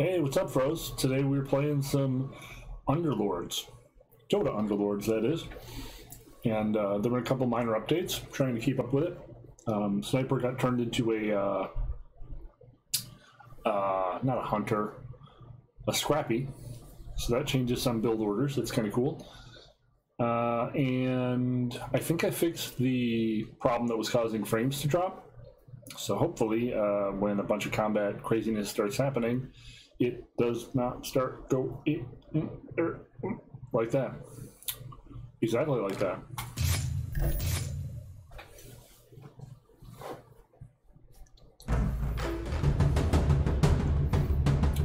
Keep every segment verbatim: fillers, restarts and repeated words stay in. Hey, what's up, Froze? Today we're playing some Underlords. Dota Underlords, that is. And uh, there were a couple minor updates, trying to keep up with it. Um, Sniper got turned into a, uh, uh, not a hunter, a scrappy. So that changes some build orders, that's kind of cool. Uh, and I think I fixed the problem that was causing frames to drop. So hopefully uh, when a bunch of combat craziness starts happening, it does not start go it, er, like that. Exactly like that.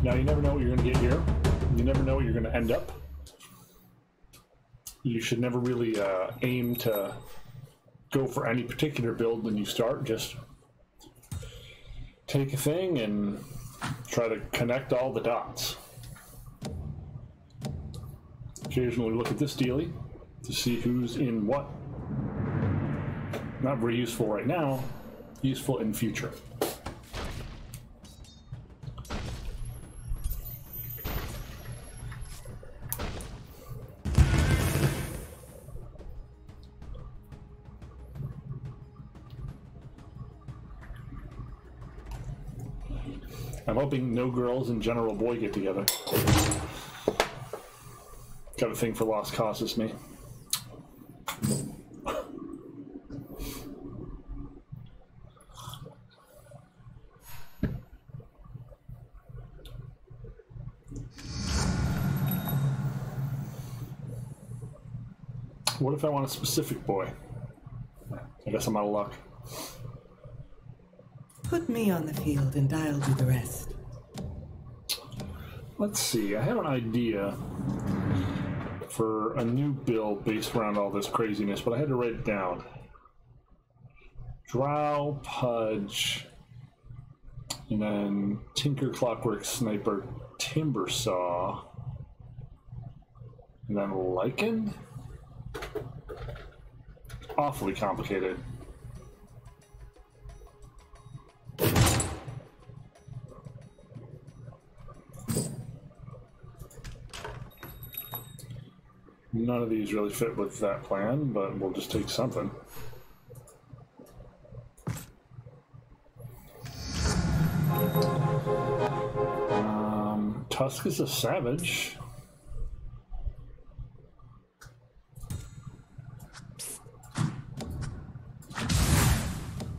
Now you never know what you're gonna get here. You never know what you're gonna end up. You should never really uh, aim to go for any particular build when you start. Just take a thing and try to connect all the dots. Occasionally look at this daily to see who's in what. Not very useful right now, useful in future. I'm hoping no girls and General Boy get together. Got a thing for Las Casas, me. What if I want a specific boy? I guess I'm out of luck. Put me on the field and I'll do the rest. Let's see, I have an idea for a new build based around all this craziness, but I had to write it down. Drow, Pudge, and then Tinker, Clockwork, Sniper, Timber Saw, and then Lycan? Awfully complicated. None of these really fit with that plan, but we'll just take something. Um, Tusk is a savage.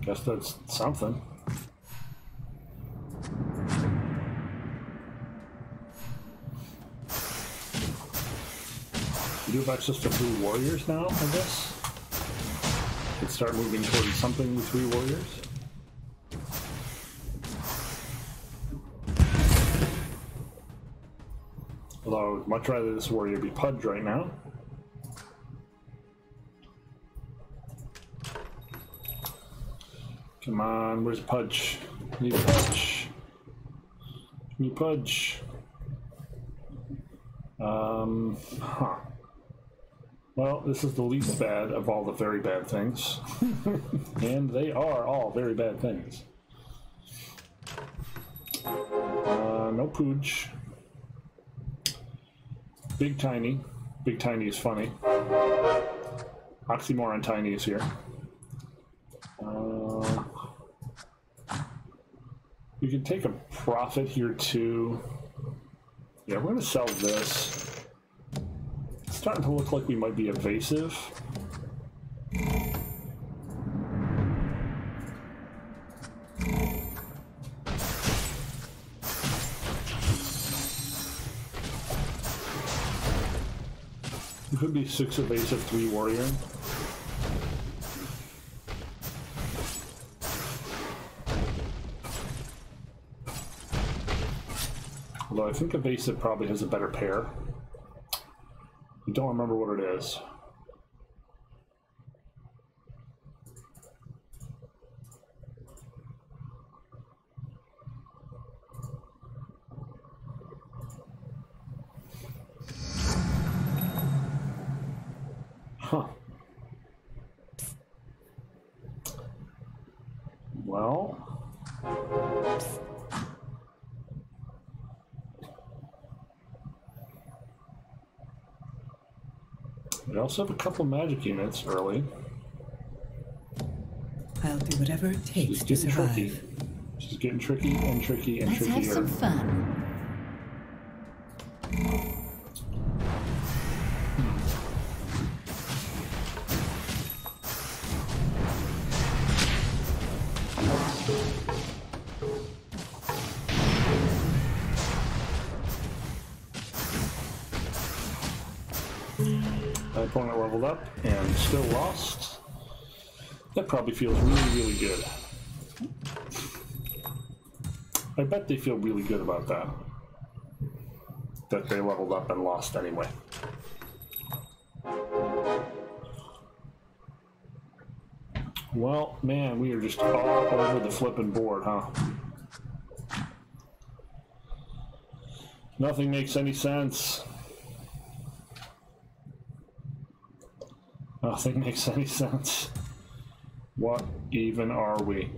Guess that's something. You have access to three warriors now, I guess. Let's start moving towards something with three warriors. Although I would much rather this warrior be Pudge right now. Come on, where's Pudge? Need Pudge. Need Pudge. Um, huh. Well, this is the least bad of all the very bad things. And they are all very bad things. Uh, no Pooch. Big Tiny. Big Tiny is funny. Oxymoron Tiny is here. Uh, we can take a profit here too. Yeah, we're gonna sell this. Starting to look like we might be evasive. It could be six evasive, three warrior. Although I think evasive probably has a better pair. I don't remember what it is. Huh. Well, We also have a couple magic units early. I'll do whatever it takes to survive. Tricky. She's getting tricky and tricky and trickier. Let's have some fun. Up and still lost. That probably feels really, really good. I bet they feel really good about that. That they leveled up and lost anyway. Well, man, we are just all over the flipping board, huh? Nothing makes any sense. Nothing makes any sense. What even are we?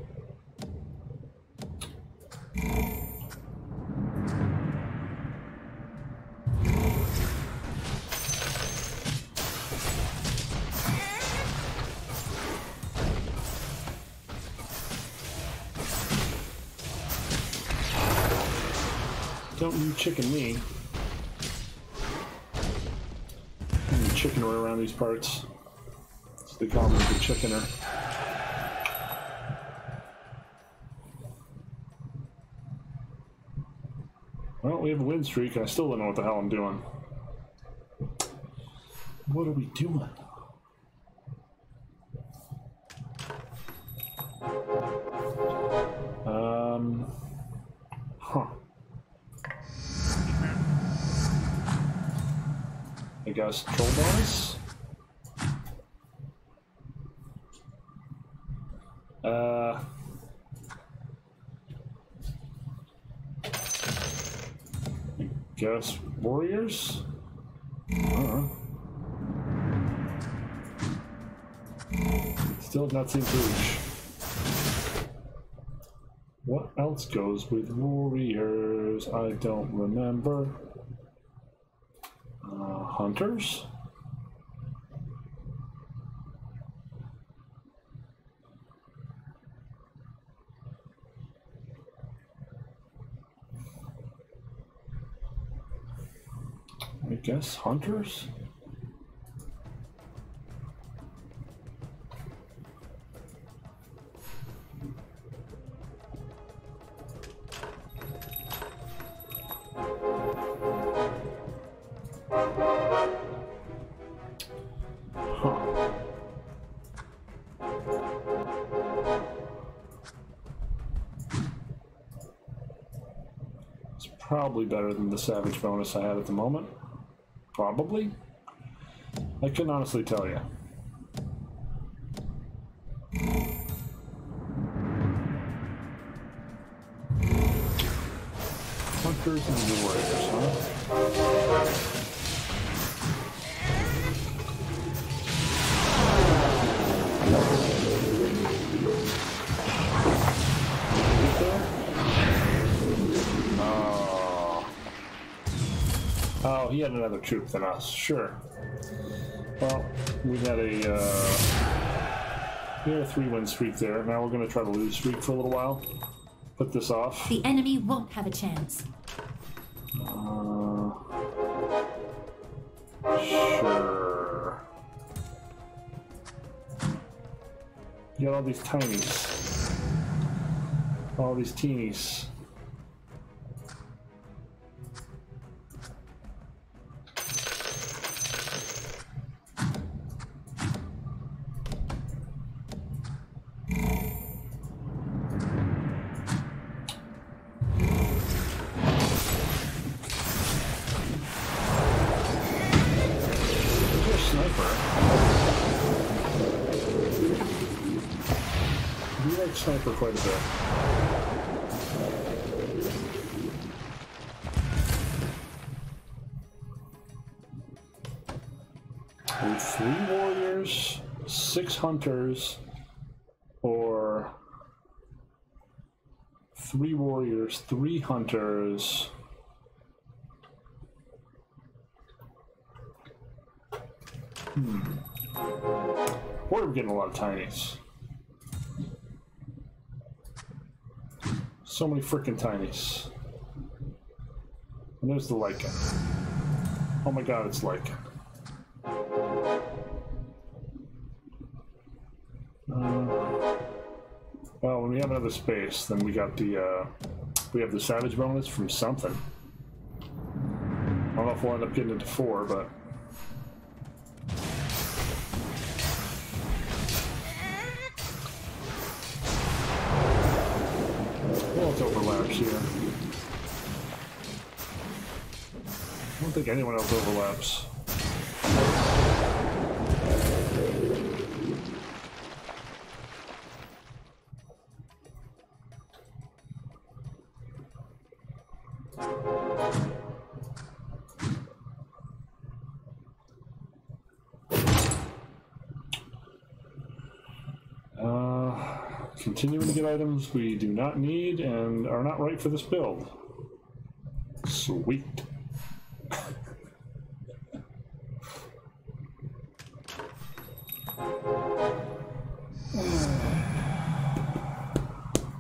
Don't you chicken me. I'm gonna chicken right around these parts. They call me the chickener. Well, we have a win streak, and I still don't know what the hell I'm doing. What are we doing? Um, huh. I guess troll bonus? Uh, I guess warriors? Uh-huh. Still not seem huge. What else goes with warriors? I don't remember. Uh, hunters? I guess hunters? Huh. It's probably better than the savage bonus I had at the moment. Probably. I can honestly tell you. Hunters and the warriors, huh? Oh. Oh, he had another troop than us, sure. Well, we had a, uh, we had a three-win streak there. Now we're going to try to lose streak for a little while. Put this off. The enemy won't have a chance. Uh, sure. You got all these tinies. All these teenies. For quite a bit. With three warriors, six hunters, or three warriors, three hunters. Hmm. We're getting a lot of tinies. So many freaking tinies. And there's the Lycan. Oh my god, it's Lycan. Uh, well, when we have another space, then we got the uh, we have the savage bonus from something. I don't know if we'll end up getting into four, but well, it overlaps here. I don't think anyone else overlaps. Continuing to get items we do not need and are not right for this build. Sweet.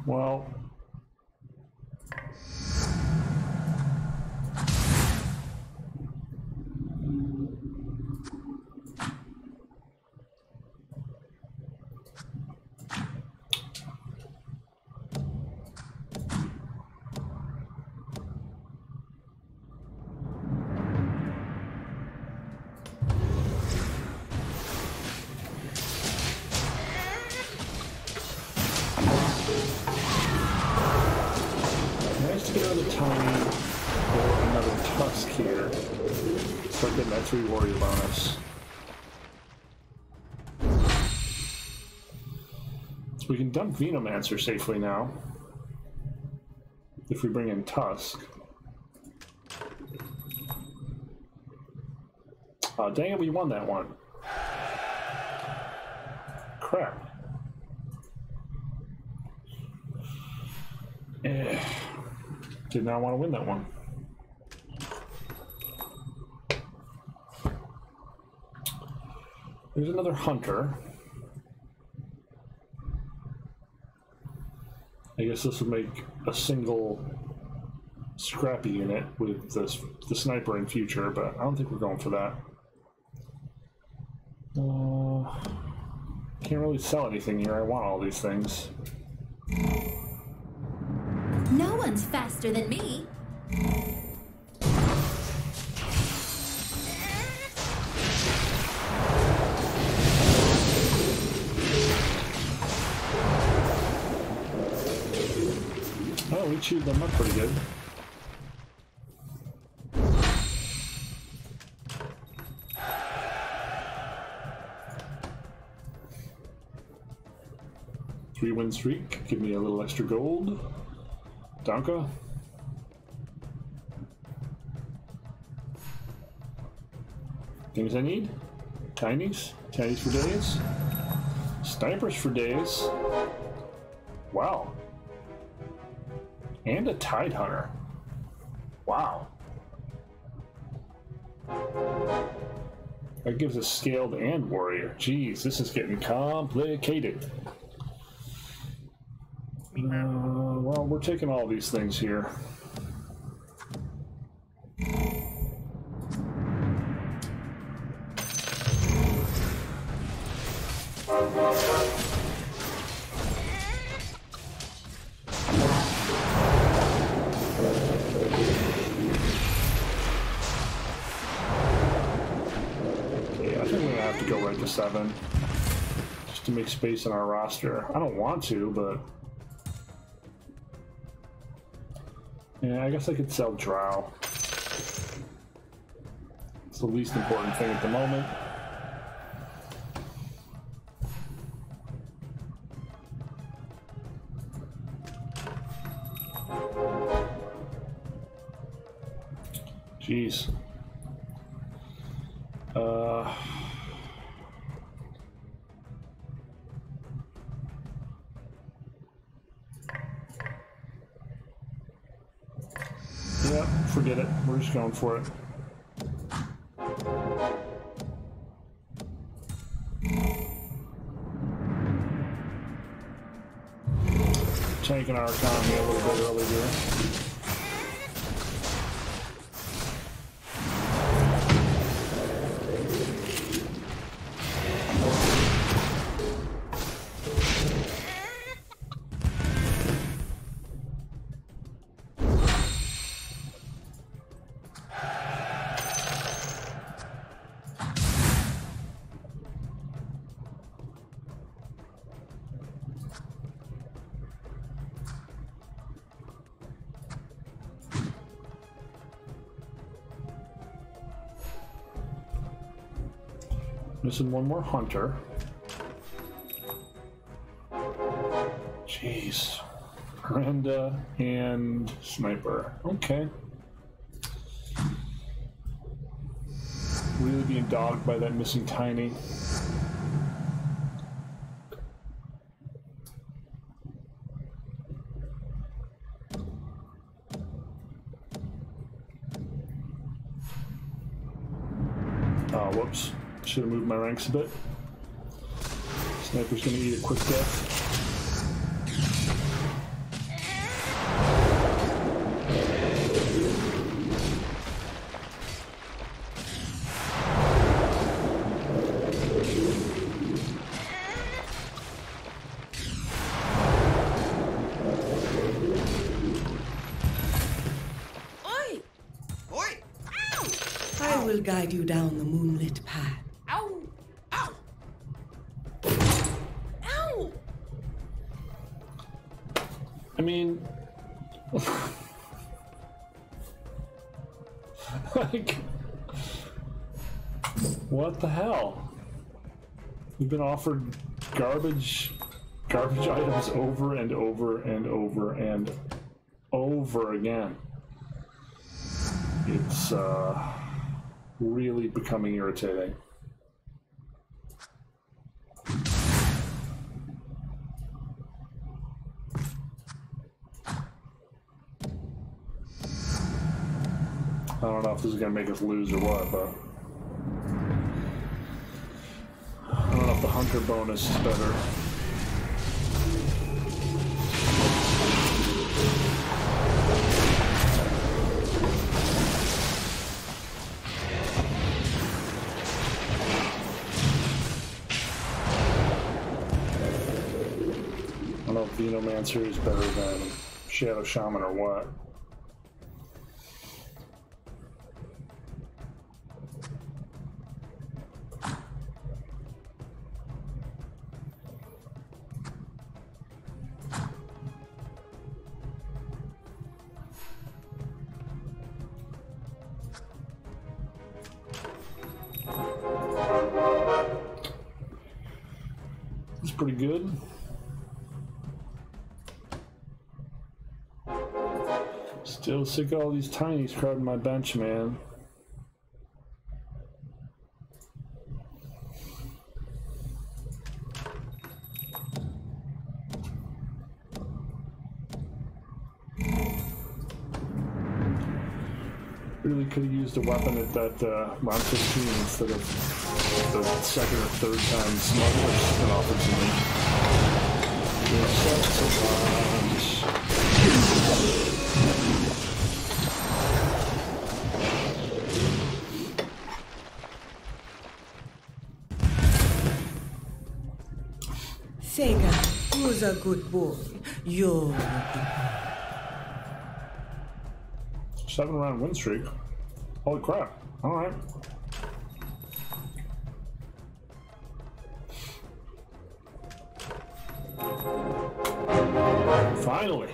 Well, three warrior bonus. So we can dump Venomancer safely now if we bring in Tusk. Oh, dang it, we won that one. Crap. Eh, did not want to win that one. There's another hunter. I guess this would make a single scrappy unit with this, the sniper in future, but I don't think we're going for that. Uh, can't really sell anything here. I want all these things. No one's faster than me. We chewed them up pretty good. Three win streak. Give me a little extra gold. Donka. Things I need. Tinies. Tinies for days. Snipers for days. Wow. And a Tide Hunter. Wow. That gives us Scaled and Warrior. Jeez, this is getting complicated. Uh, well, we're taking all these things here. Seven, just to make space in our roster. I don't want to, but yeah, I guess I could sell Drow. It's the least important thing at the moment. Jeez. Uh. Forget it. We're just going for it. tanking our economy a little bit early here. Missing one more hunter. Jeez. Miranda and sniper. Okay. Really being dogged by that missing tiny. Oh, whoops. Should have moved my ranks a bit. Sniper's gonna eat a quick death. Oi! Oi! Ow! I will guide you down the moonlit path. I mean, like, what the hell? We've been offered garbage, garbage items over and over and over and over again. It's uh, really becoming irritating. I don't know if this is going to make us lose or what, but I don't know if the hunter bonus is better. I don't know if Venomancer is better than Shadow Shaman or what. Pretty good. Still sick of all these tinies crowding my bench, man. Really could have used a weapon at that uh, round fifteen instead of the second or third time smugglers been offered to me. You're upset so much. Sega, who's a good boy? You're a good boy. Seven round win streak. Holy crap. Alright. Finally.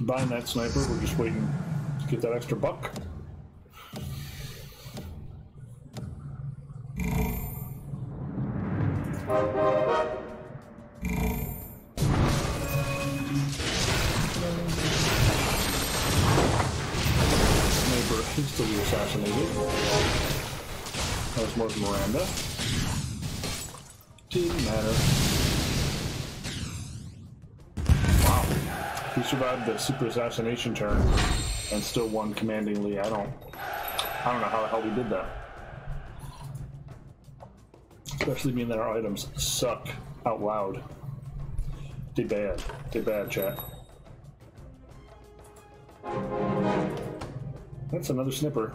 Buying that sniper, we're just waiting to get that extra buck. Instantly assassinated. That was more than Miranda. Didn't matter. Wow. He survived the super assassination turn and still won commandingly. I don't, I don't know how the hell he did that. Especially being that our items suck out loud. Did bad. Did bad, chat. That's another snipper.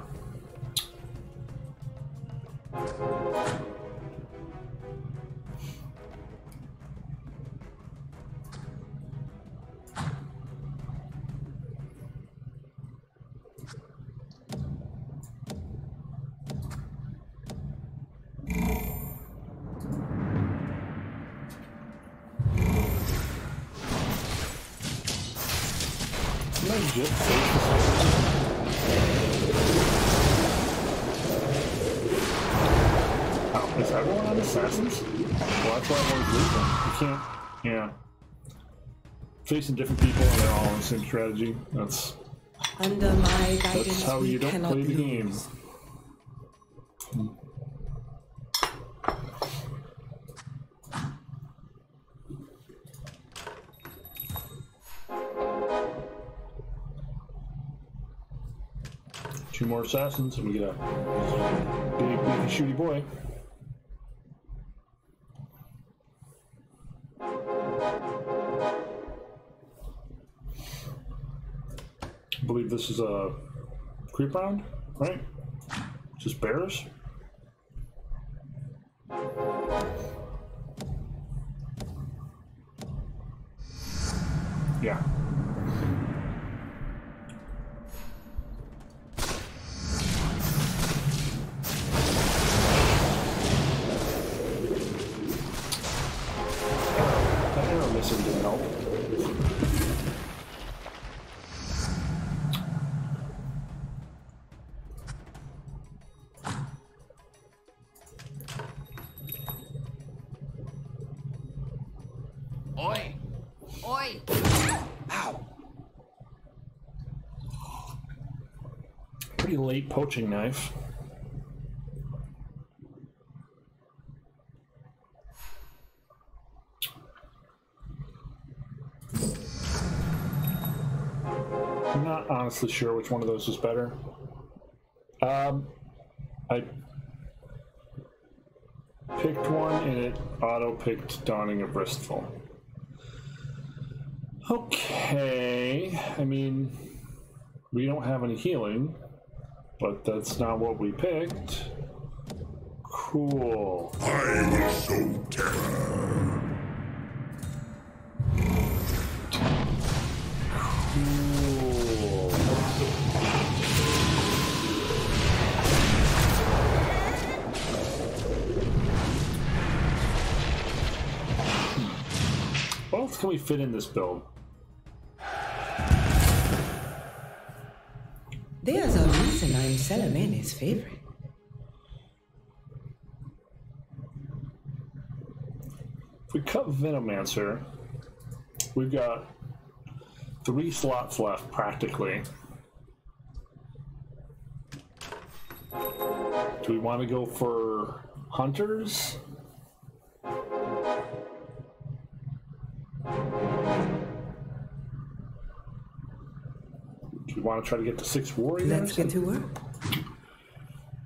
Facing different people and they're all in the same strategy. That's, Under my guidance, that's how you don't play the game. Two more assassins and we get a big, beefy, shooty boy. I believe this is a creep round, right? Just bears. Yeah. That arrow missing didn't help. Poaching knife. I'm not honestly sure which one of those is better. Um, I picked one and it auto-picked Dawning of Bristful. Okay, I mean, we don't have any healing. But that's not what we picked. Cool. I will show terror. Cool. What else can we fit in this build? There's a reason I'm Salaman's favorite. If we cut Venomancer, we've got three slots left practically. Do we want to go for Hunters? Want to try to get to six warriors? Let's get to work.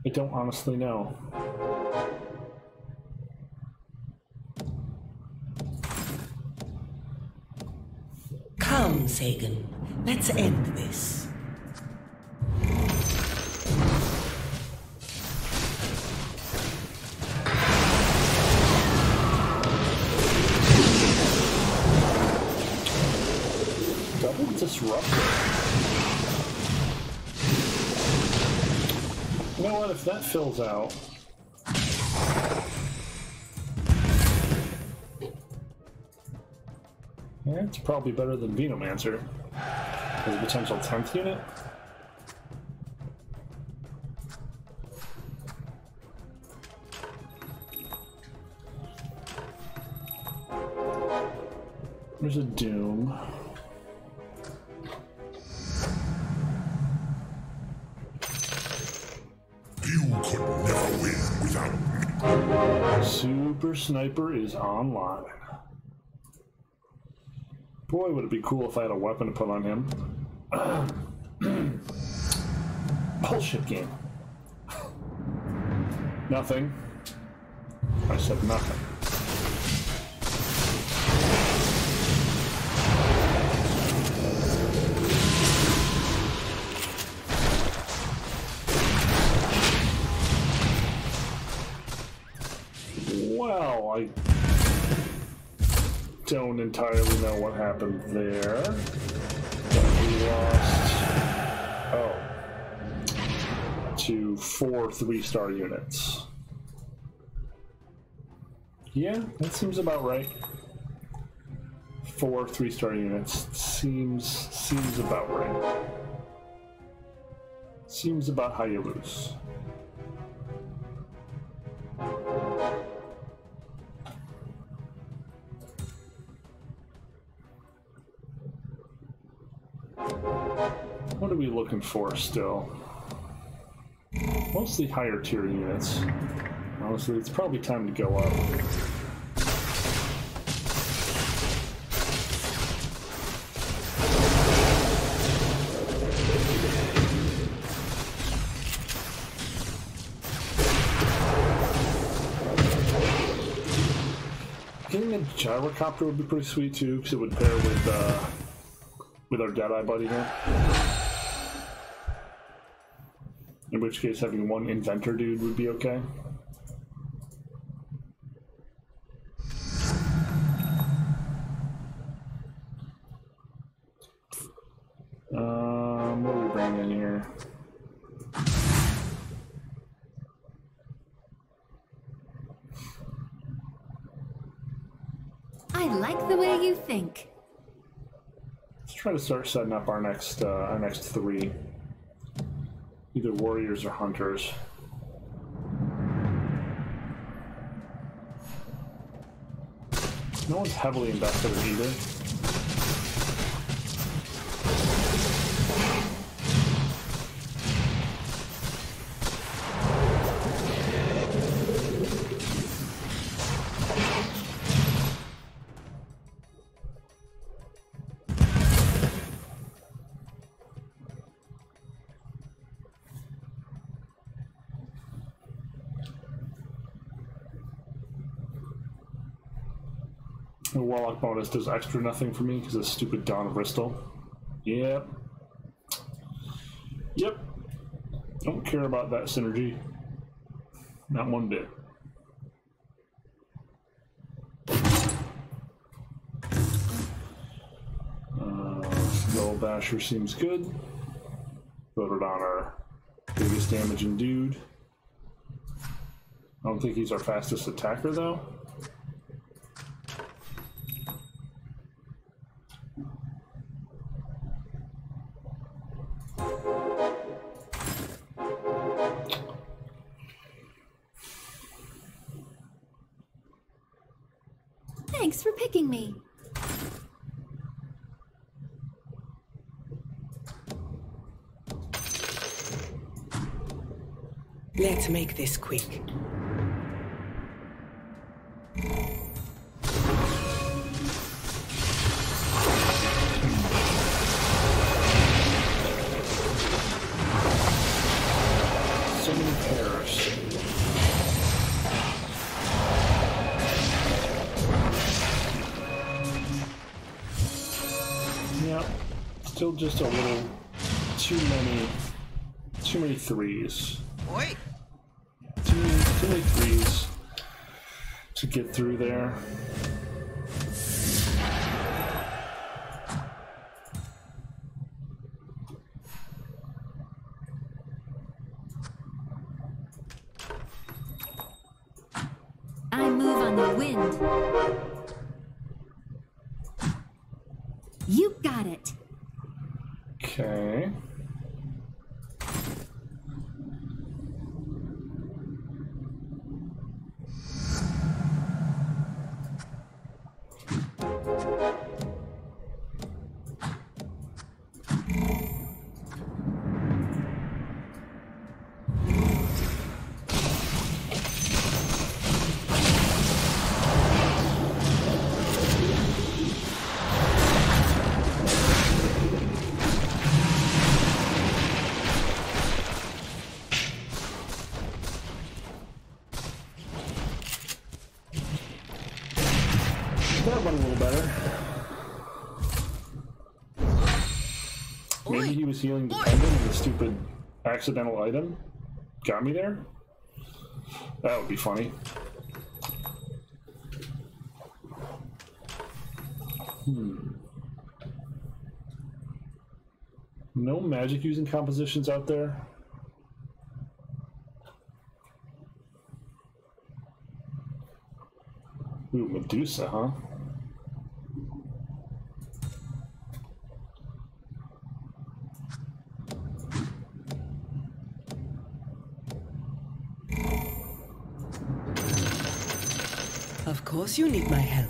I don't honestly know. Come, Sagan. Let's end this. Double disruptor. You know what, if that fills out... yeah, it's probably better than Venomancer as a potential tenth unit. There's a Doom. Super Sniper is online. Boy, would it be cool if I had a weapon to put on him. Bullshit game. Nothing. I said nothing. Well, I don't entirely know what happened there. But we lost, oh, to four three-star units. Yeah, that seems about right. Four three-star units seems seems about right. Seems about how you lose. What are we looking for still? Mostly higher tier units. Honestly, it's probably time to go up. Getting a gyrocopter would be pretty sweet too, because it would pair with uh, with our Deadeye buddy here. In which case, having one inventor dude would be okay. Um, what are we bringing in here? I like the way you think. Let's try to start setting up our next uh, our next three. Either warriors or hunters. No one's heavily invested in either. The Warlock bonus does extra nothing for me because of stupid Dawn of Rystal. Yep. Yep. Don't care about that synergy. Not one bit. Uh, Gold Basher seems good. Voted on our biggest damaging dude. I don't think he's our fastest attacker though. Thanks for picking me. Let's make this quick. So many pairs. Still just a little too many, too many threes. Wait. Too, too many threes to get through there. I move on the wind. You got it. Okay. That went a little better. Maybe he was healing dependent and the stupid accidental item got me there? That would be funny. Hmm. No magic using compositions out there? Ooh, Medusa, huh? Of course you need my help.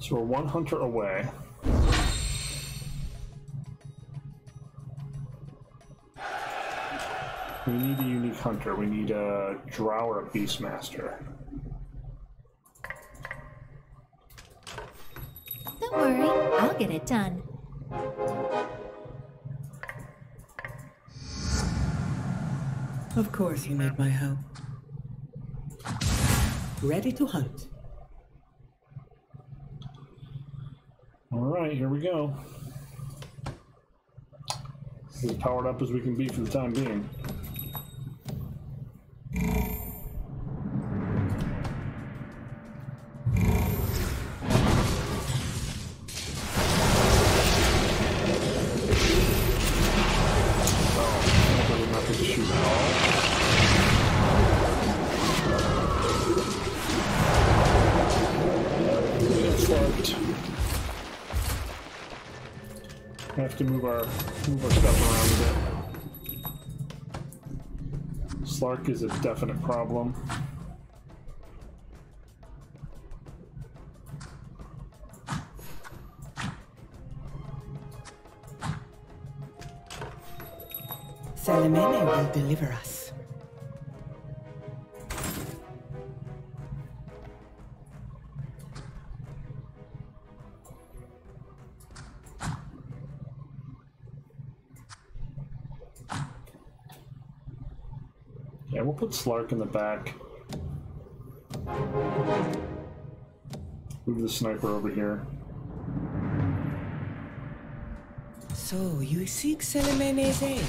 So we're one hunter away. We need a unique hunter. We need a drow or a beastmaster. Don't worry, I'll get it done. Of course you need my help. Ready to hunt. Alright, here we go. As powered up as we can be for the time being. To move our move our stuff around a bit. Slark is a definite problem. Salamene will deliver us. Put Slark in the back. Move the sniper over here. So you seek Selemene's aid.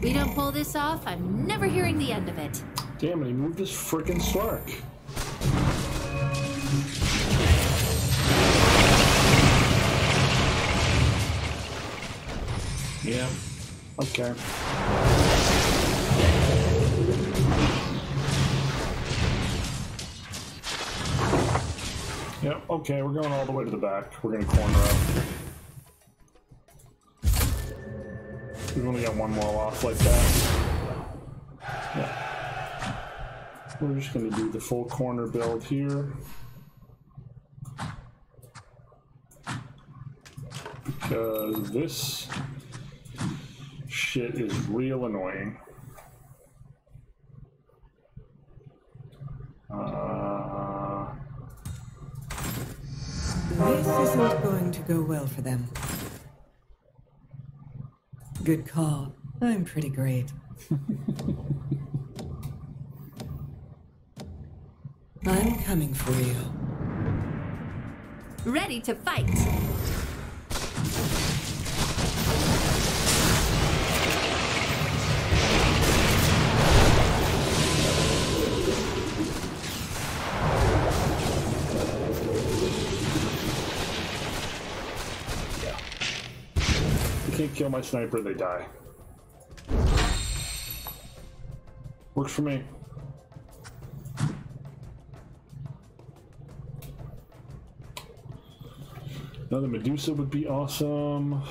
We don't pull this off, I'm never hearing the end of it. Damn it, he moved his frickin' Slark. Yeah, okay. Yep, okay, we're going all the way to the back. We're gonna corner up. We've only got one wall off like that. Yeah. We're just going to do the full corner build here. Because this shit is real annoying. Uh... This isn't going to go well for them. Good call. I'm pretty great. I'm coming for you. Ready to fight! Yeah. You can't kill my sniper, they die. Works for me. Another Medusa would be awesome.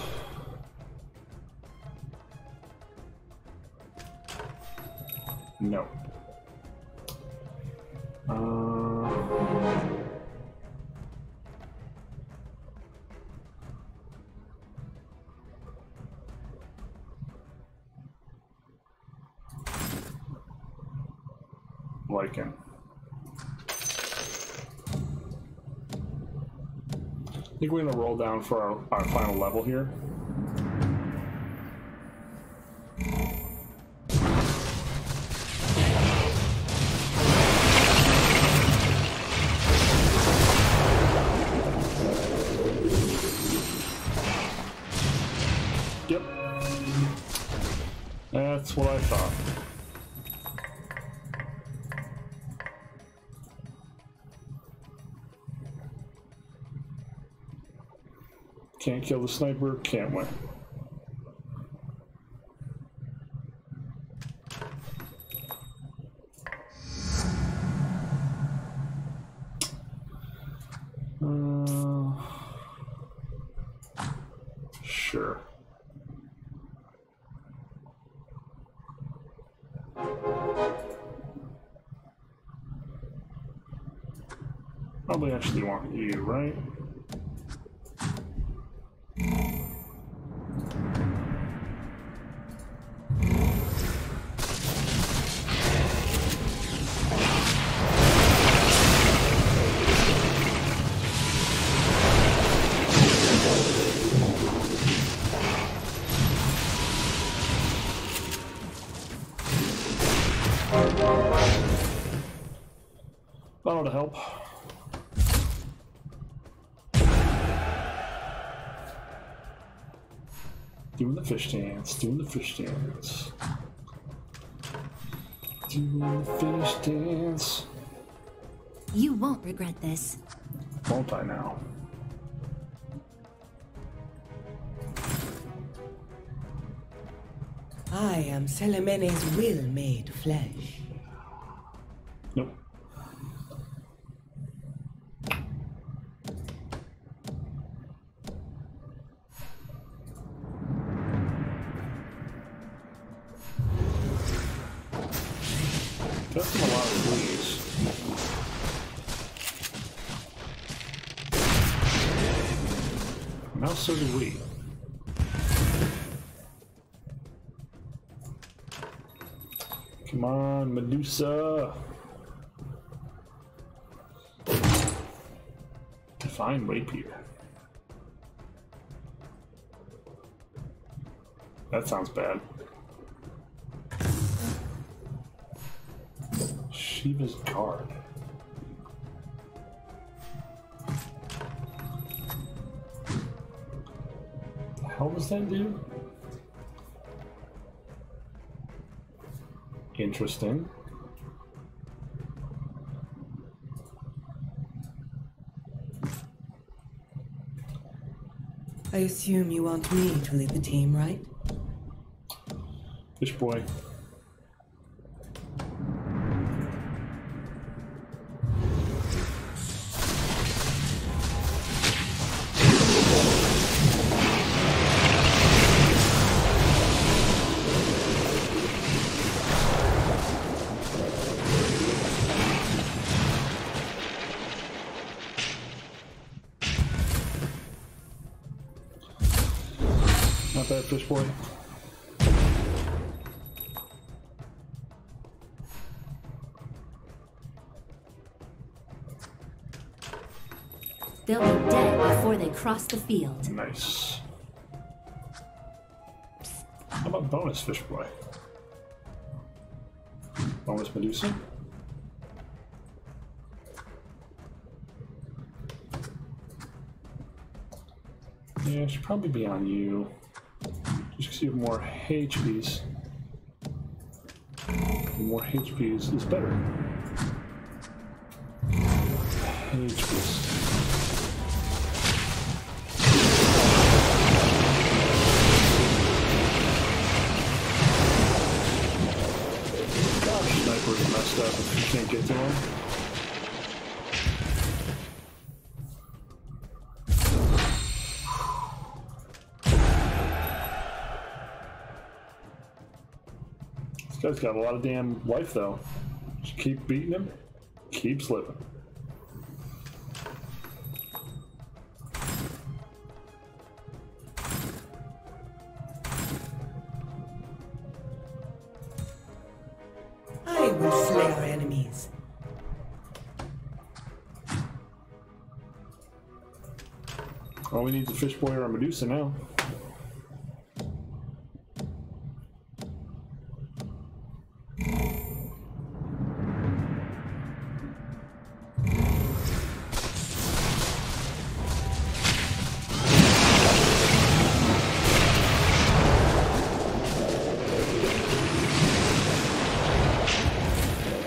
No. Uh, Lycan. I think we're gonna roll down for our, our final level here. Yep. That's what I thought. Can't kill the sniper, can't win. Uh, sure. Probably actually want you, right? That'll help. Doing the fish dance, doing the fish dance. Doing the fish dance. You won't regret this. Won't I now? I am Selimene's will made flesh. Nope. That's a lot of leaves. Now so do we. Come on, Medusa. Define rapier. That sounds bad. Shiva's guard. The hell does that do? Interesting. I assume you want me to lead the team, right? Fish boy. That fish boy. They'll be dead before they cross the field. Nice. How about bonus fish boy? Bonus Medusa. Yeah, it should probably be on you. Just because you have more H Ps. The more H Ps is better. H Ps. Messed up if you can't get to him. This guy's got a lot of damn life though. Just keep beating him, keep slipping. All we need is a fish boy or a Medusa now.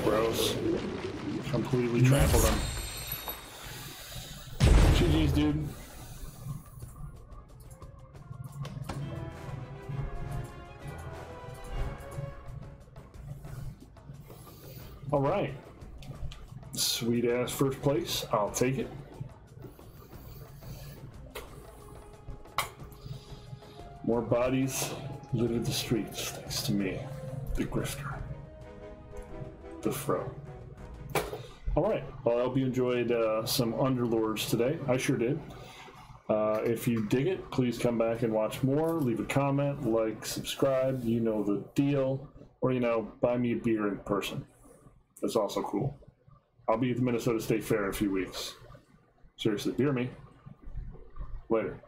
Gross. Completely trampled him. G G's, dude. All right, sweet ass first place. I'll take it. More bodies littered the streets, thanks to me, the grifter, the fro. All right, well, I hope you enjoyed uh, some Underlords today. I sure did. Uh, if you dig it, please come back and watch more. Leave a comment, like, subscribe. You know the deal. Or, you know, buy me a beer in person. That's also cool. I'll be at the Minnesota State Fair in a few weeks. Seriously, hear me. Later.